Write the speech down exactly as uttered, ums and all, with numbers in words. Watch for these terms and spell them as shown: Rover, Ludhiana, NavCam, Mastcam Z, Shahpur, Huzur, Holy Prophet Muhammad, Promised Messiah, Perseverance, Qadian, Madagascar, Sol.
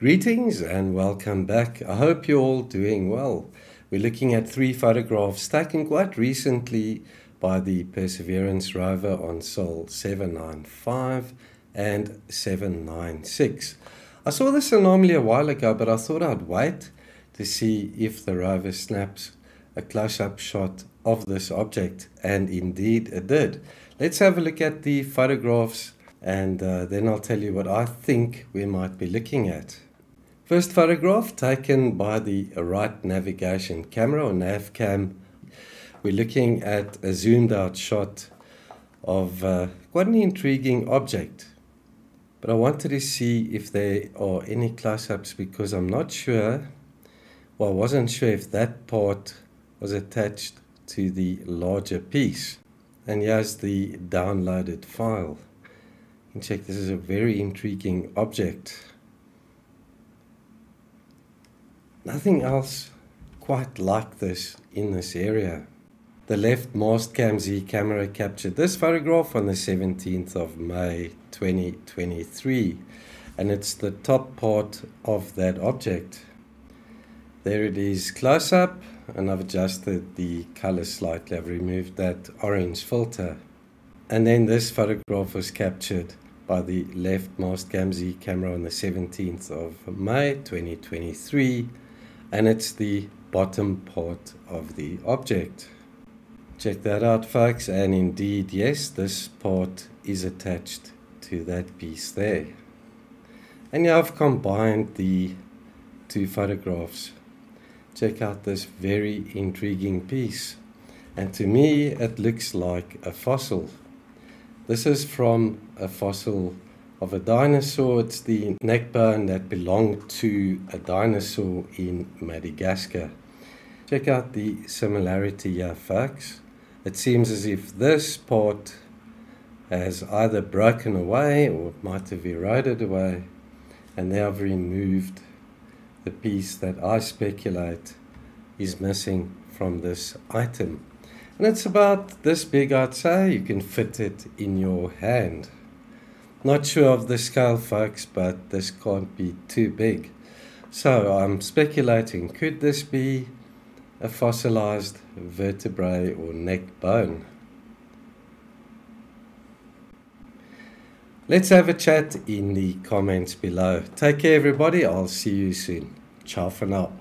Greetings and welcome back. I hope you're all doing well. We're looking at three photographs taken quite recently by the Perseverance rover on Sol seven nine five and seven nine six. I saw this anomaly a while ago, but I thought I'd wait to see if the rover snaps a close-up shot of this object, and indeed it did. Let's have a look at the photographs and uh, then I'll tell you what I think we might be looking at. First photograph taken by the Right Navigation Camera, or NavCam. We're looking at a zoomed out shot of uh, quite an intriguing object. But I wanted to see if there are any close-ups because I'm not sure, well I wasn't sure if that part was attached to the larger piece. And here's the downloaded file. You can check, this is a very intriguing object. Nothing else quite like this in this area. The left Mastcam Z camera captured this photograph on the seventeenth of May twenty twenty-three, and it's the top part of that object. There it is close up, and I've adjusted the color slightly. I've removed that orange filter. And then this photograph was captured by the left Mastcam Z camera on the seventeenth of May twenty twenty-three, and it's the bottom part of the object. Check that out, folks, and indeed yes, this part is attached to that piece there. And now I've combined the two photographs. Check out this very intriguing piece, and to me it looks like a fossil. This is from a fossil of a dinosaur. It's the neck bone that belonged to a dinosaur in Madagascar. Check out the similarity here, folks. It seems as if this part has either broken away or it might have eroded away. And now I've removed the piece that I speculate is missing from this item. And it's about this big, I'd say. You can fit it in your hand. Not sure of the scale, folks, but this can't be too big. So I'm speculating, could this be a fossilized vertebrae or neck bone? Let's have a chat in the comments below. Take care, everybody. I'll see you soon. Ciao for now.